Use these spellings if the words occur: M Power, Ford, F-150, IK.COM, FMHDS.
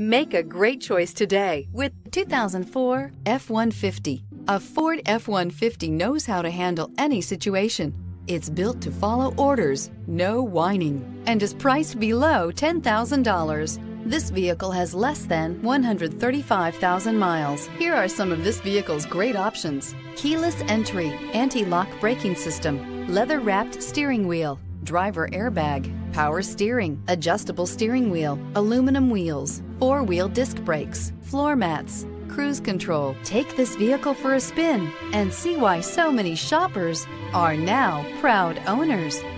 Make a great choice today with 2004 F-150. A Ford F-150 knows how to handle any situation. It's built to follow orders, no whining, and is priced below $10,000. This vehicle has less than 135,000 miles. Here are some of this vehicle's great options: keyless entry, anti-lock braking system, leather-wrapped steering wheel, driver airbag, power steering, adjustable steering wheel, aluminum wheels, four-wheel disc brakes, floor mats, cruise control. Take this vehicle for a spin and see why so many shoppers are now proud owners.